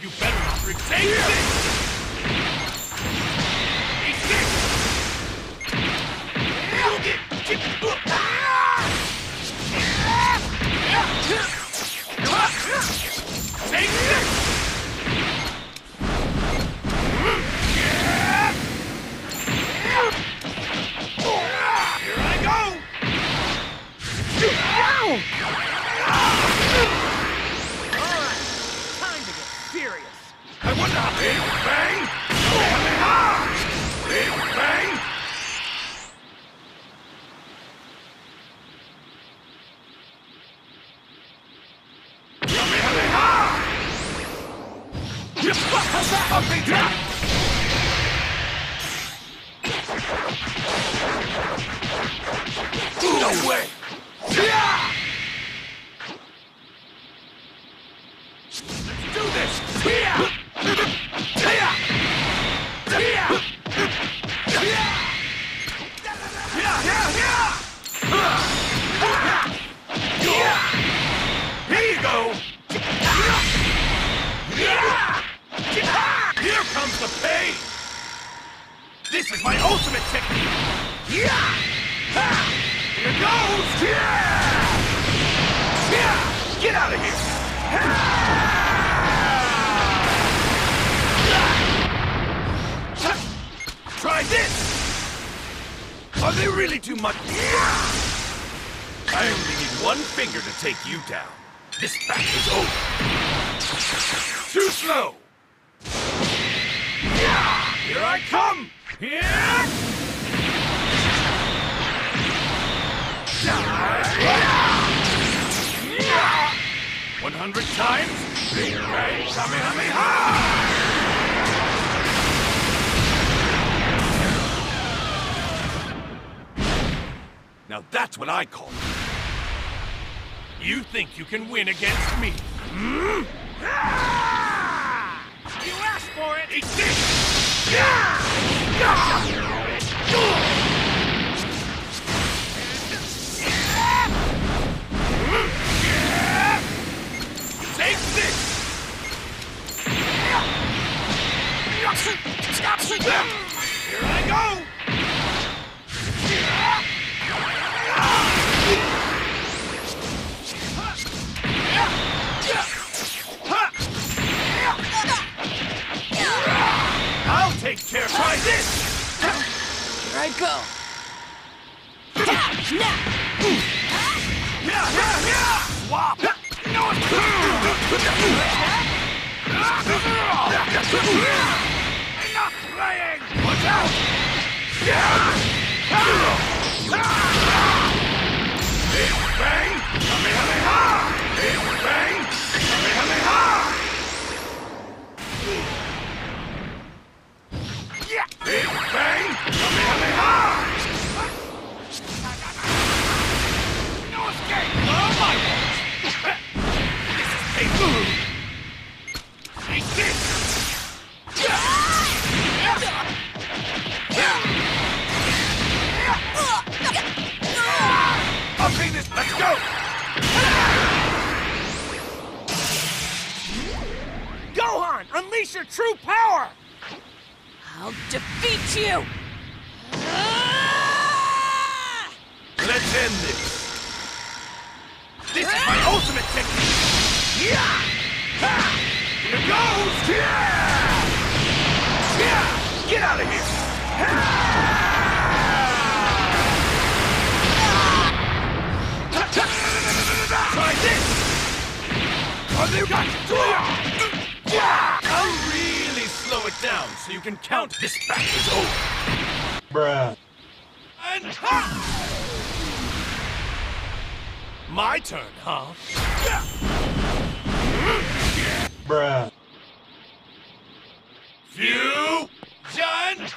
You better not retain this! Eat this! Take this! Now that's what I call it. You think you can win against me? Hmm? You asked for it! Eat this! Take this! Here I go! I'll take care of this! Here I go! Swap! I'm not playing! Watch out! Big bang! Kamehameha! Big bang! Kamehameha! Yeah. Big bang! Kamehameha! No escape! Oh my God! This is a fool! Take this! I'll take this! Let's go! Gohan, unleash your true power! I'll defeat you! Let's end this! This is my ultimate technique! Yeah! Ha! Here goes! Yeah! Yeah! Get out of here! Try this! Are they right? Yeah! I'll really slow it down so you can count this back is over. Bruh. And ha! My turn, huh? Yeah. Bruh. Fusion ha!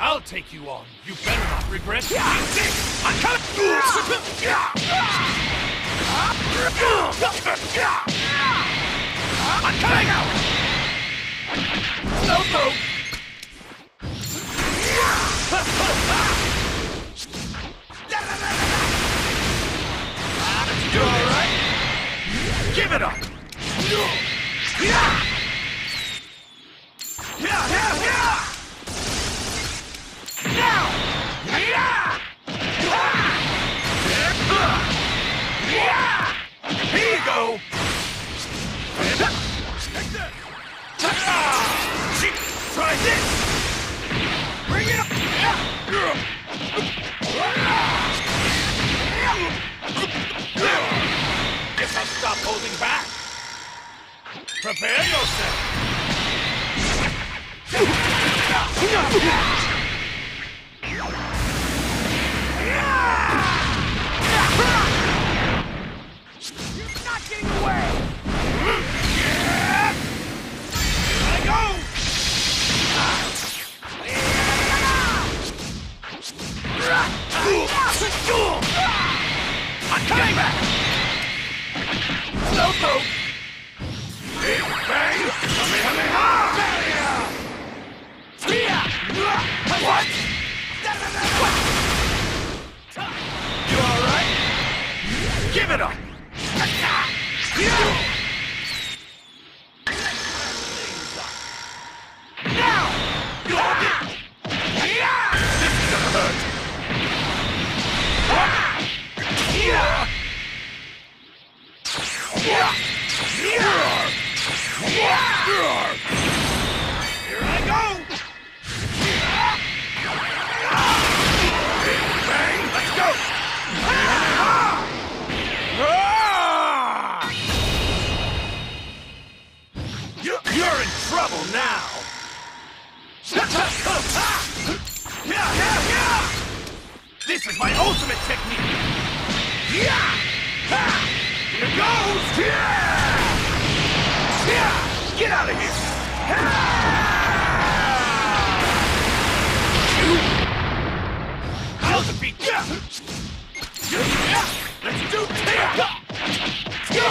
I'll take you on. You better not regret it. Yeah. I'm coming. Yeah. I'm coming out! Slowpoke! Let's do it, alright? Give it up! Here you go! Take that! Try this! Bring it up! Guess I'll stop holding back! Prepare yourself! You're not getting away! Yeah. Here I go! I'm coming back! Slowpoke! Big bang! Kamehameha! What? You alright? Give it up! Now! This is gonna hurt! Here I go! Big bang! Let's go! You're in trouble now! This is my ultimate technique! Here goes! Get out of here! I'll defeat you! Let's do I'll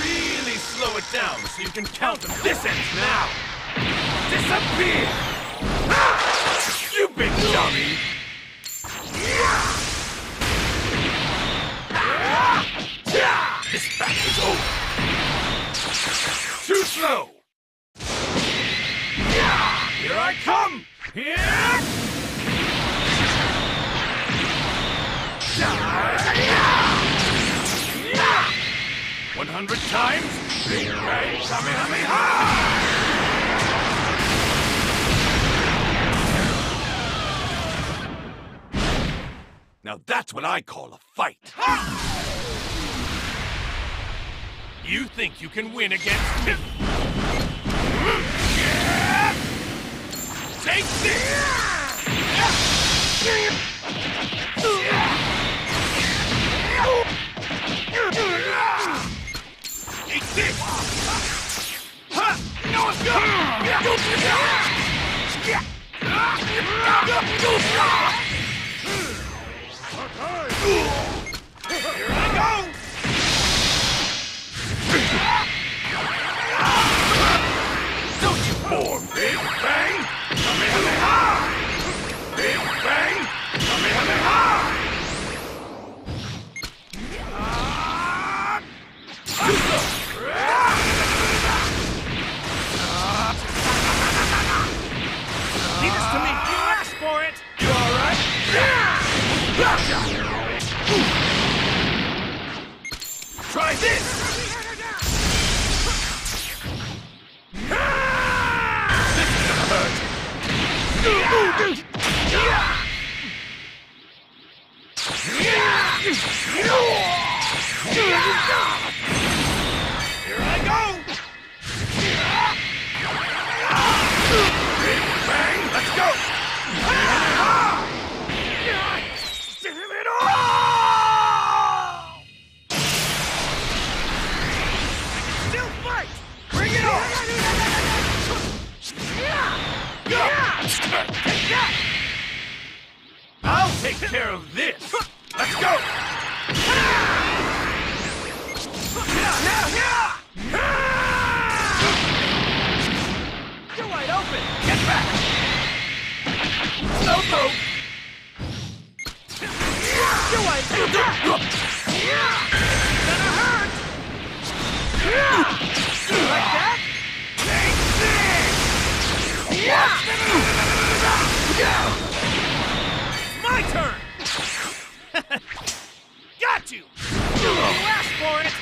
really slow it down so you can count them. This ends now. Disappear. You big dummy. This battle is over. Too slow. Here I come. Here. 100 times, big bang, Kamehameha! Now that's what I call a fight. You think you can win against me? Take this! This. No, it's good. Here I go. Don't you form. Big bang. Kamehameha. Big bang. Kamehameha. Try this! This is gonna hurt! Here I go! Big bang! Let's go! Damn it all! Bring it on! care of this. Let's go! You're wide open! Get back! Slowpoke! You're wide open! That'll hurt! Like that? Take this! My turn! Got you! You asked for it!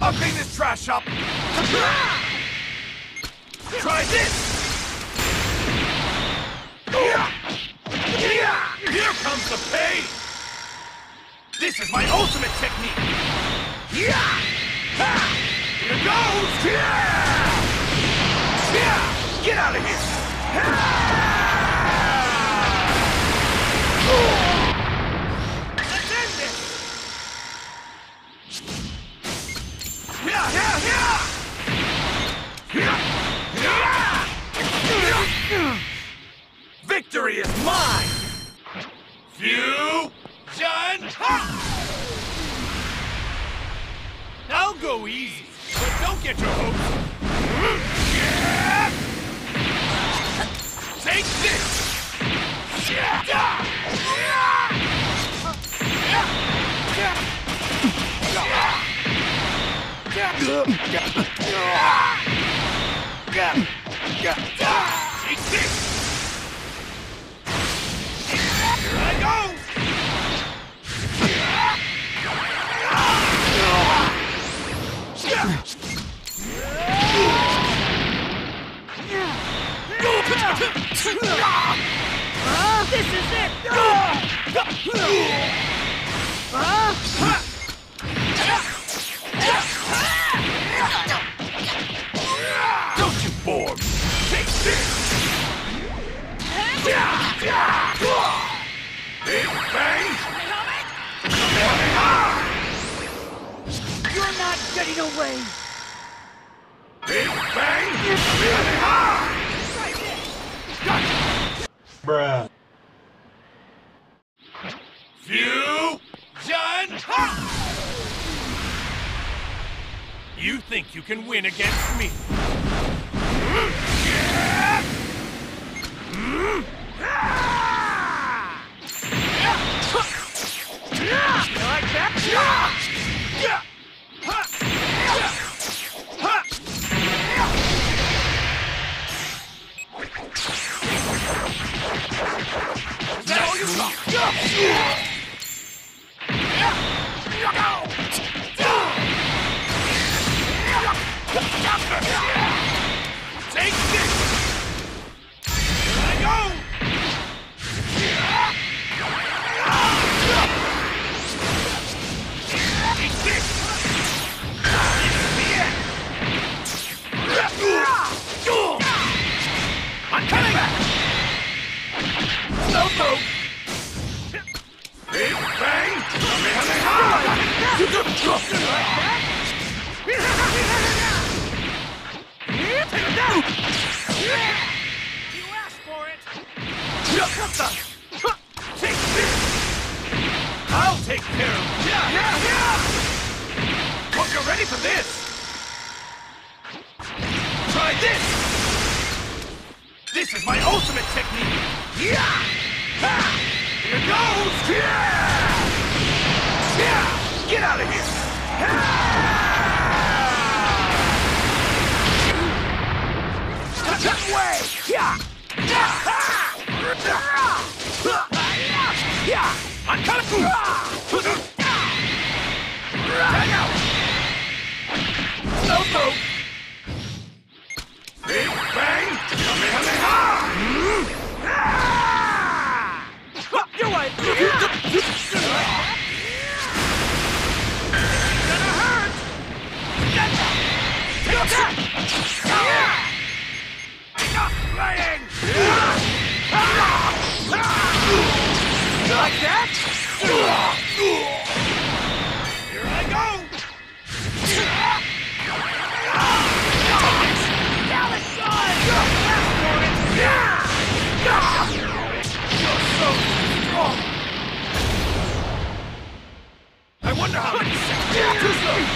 I'll clean this trash up! Try this! Here comes the pain! This is my ultimate technique! Here goes! Get out of here! Let's end this! Victory is mine! Fusion! I'll go easy. But don't get your hopes. Take this! Take this! Here I go! This is it! Don't you bore me! Take this! You're not getting away! Big bang! Really hard! Bruh. Fusion! You think you can win against me? You like that? Take this! Here I go! Take this! This is the end! I'm coming back! Slowpoke! Big bang! You asked for it! Take this! I'll take care of it! Hope you're ready for this! Try this! This is my ultimate technique! Here goes! Get out of here! Way! I'm coming! Hang out! Slowpoke! Big bang! Kamehameha! You're right! Gonna hurt! Take that! Playing. Like that? Here I go! Now Kamehameha! Finish this quickly!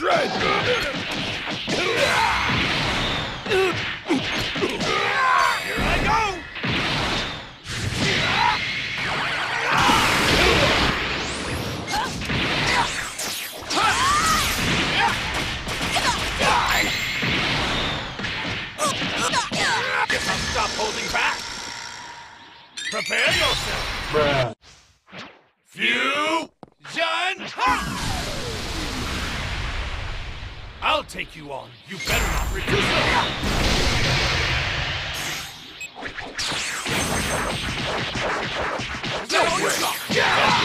shred! Here I go! Guess I'll stop holding back! Prepare yourself! Bruh. Fusion! I'll take you on. You better not refuse me. No way!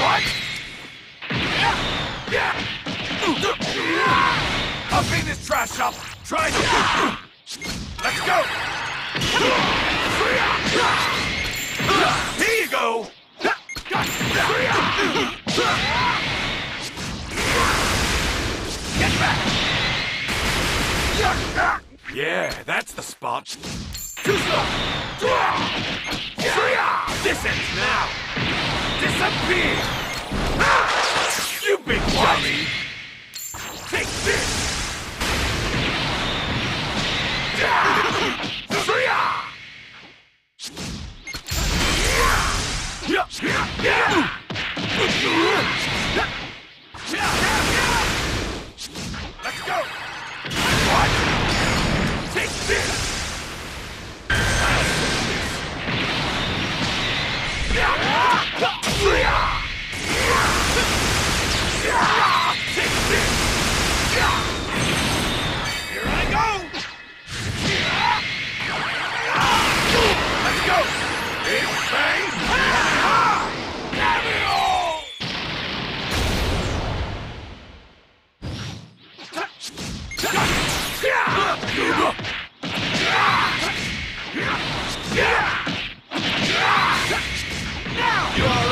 What? I'll beat this trash up. Try to. Let's go. Here you go. Get back. Yeah, that's the spot. This ends now. Disappear. You big dummy. Take this. Let's go. What? Take this! Take this! Here I go! Let's go! Big bang! Damn it all! You all right?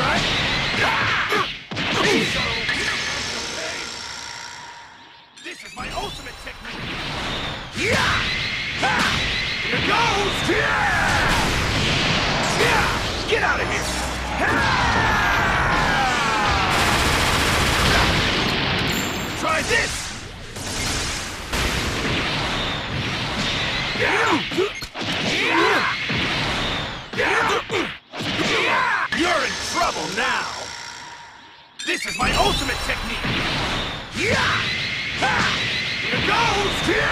This is my ultimate technique. Here goes! Get out of here! Try this! You're in trouble now. This is my ultimate technique. Here goes. Get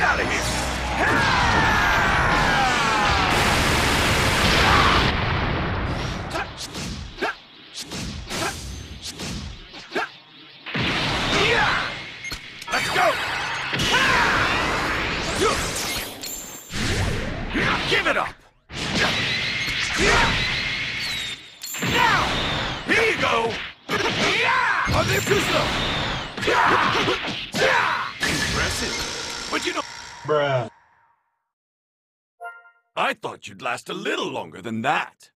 out of here. Let's go. Give it up! Now! Here you go! Are they too slow? Impressive. But you know... Bruh. I thought you'd last a little longer than that.